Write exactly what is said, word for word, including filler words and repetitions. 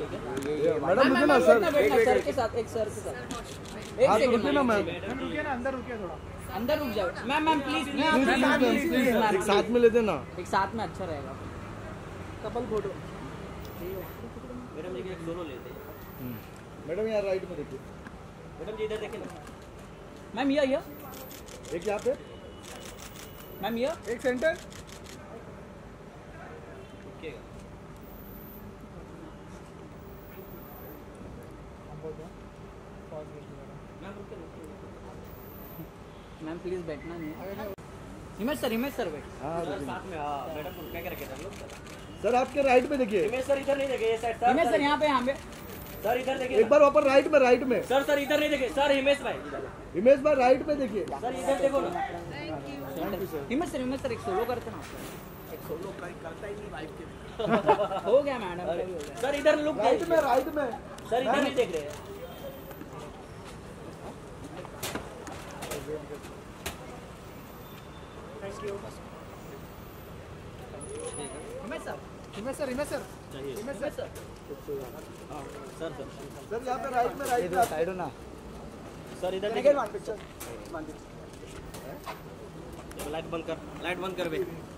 Madam रुके ना sir, sir के साथ एक सर के साथ एक सेकंड रुके ना मैम, रुके ना अंदर रुके थोड़ा, अंदर रुक जाओ मैम, मैम प्लीज प्लीज एक साथ में ले देना, एक साथ में अच्छा रहेगा, कपल फोटो मैडम जी एक दोनों लेते हैं मैडम, यार राइट में देखिए मैडम जी, इधर देखिए ना मैम, ये ये एक यहां पे मैम, ये एक सेंटर ओके मैम प्लीज बैठना नहीं, हिमेश सर हिमेश सर बैठ साथ में, हां मैडम को क्या करके कर लो सर, आपके राइट में देखिए हिमेश सर, इधर नहीं देखे ये साइड सर, हिमेश सर यहां पे यहां पे सर, इधर देखिए एक बार ऊपर राइट में, राइट में सर, सर इधर नहीं देखे सर, हिमेश भाई हिमेश भाई राइट में देखिए सर, इधर देखो ना, thank you sir, Himesh sir Himesh sir एक सोलो करते ना, एक सोलो करता ही नहीं वाइफ के, हो गया मैडम सर, इधर लुक राइट में, राइट में सर, इधर नहीं देख रहे Himesh sir, Himesh sir Himesh sir Himesh sir sir sir sir यहाँ पे राइट में, राइट में साइड हो ना सर, इधर देखिए, लाइट बंद कर, लाइट बंद कर बे।